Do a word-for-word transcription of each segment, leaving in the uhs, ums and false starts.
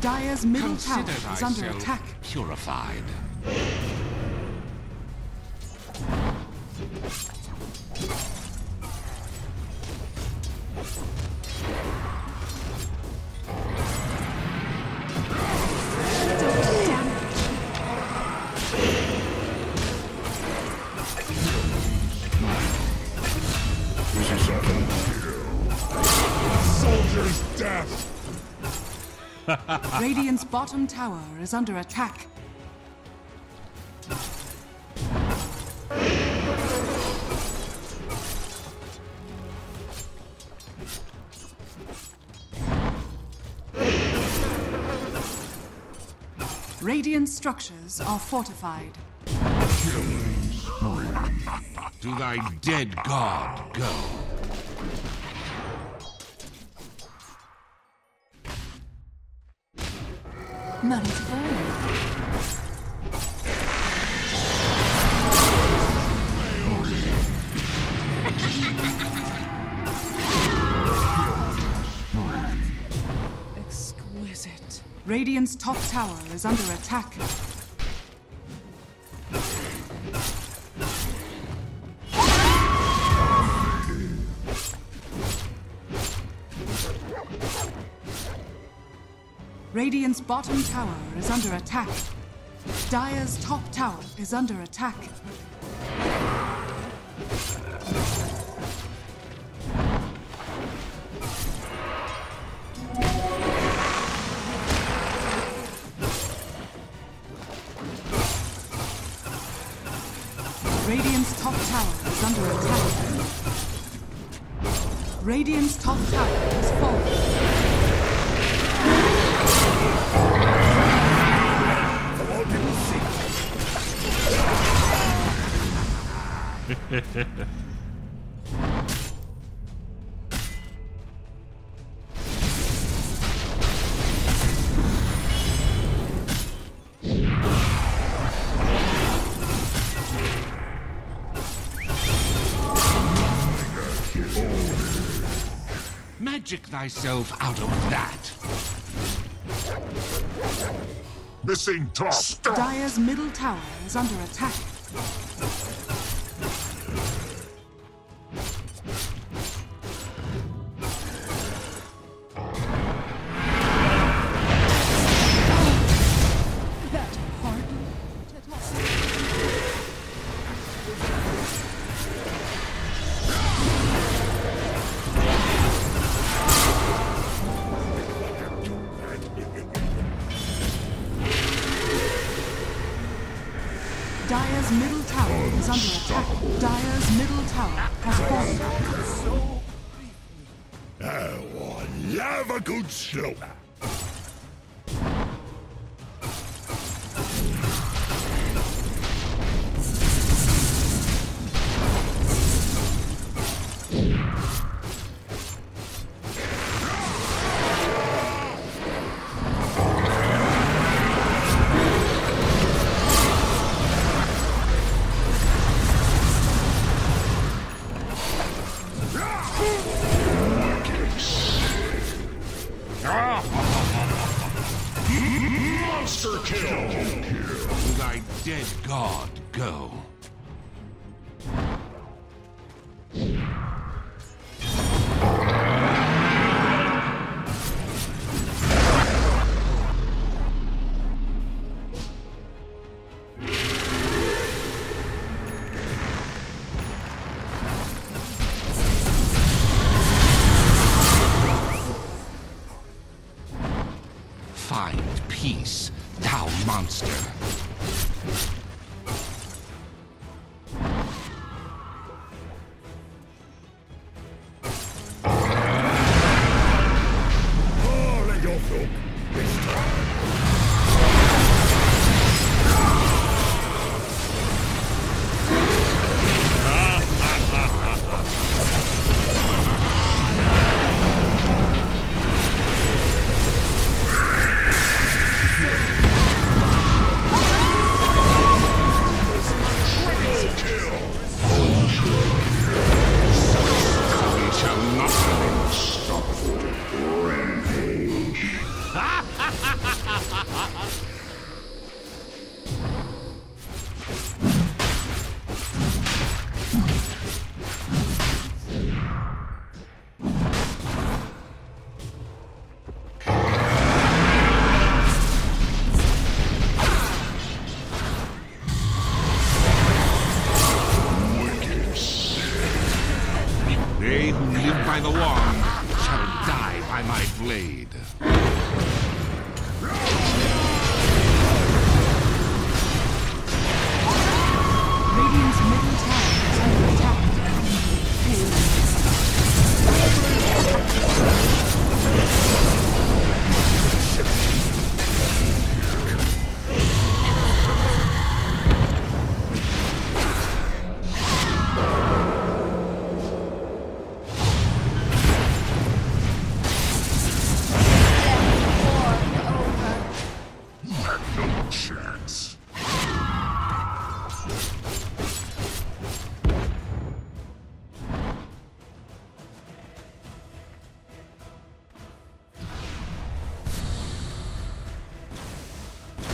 Dire's middle tower is under attack. Purified. Radiant's bottom tower is under attack. Radiant structures are fortified. To thy dead god go. None to burn. Exquisite. Radiant's top tower is under attack. Radiant's bottom tower is under attack. Dire's top tower is under attack. Radiant's top tower is under attack. Radiant's top tower is falling. Magic thyself out of that. Missing top. Stop. Dire's middle tower is under attack. Dire's middle tower is under attack. Dire's middle tower has fallen. Oh, I love a good show. Monster kill! To thy dead god go. Fine. peace, thou monster.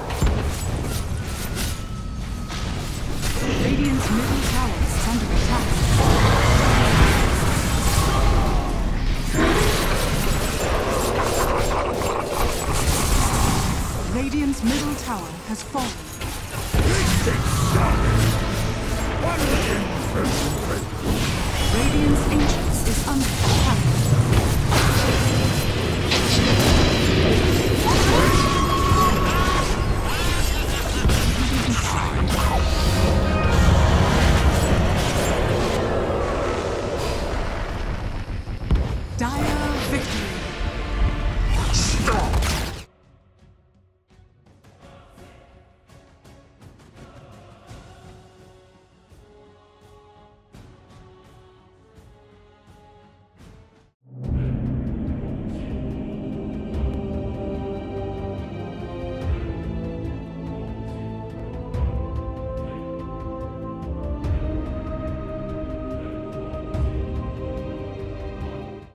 Radiant's middle tower is under attack. Radiant's middle tower has fallen. Radiant's Ancients is under attack.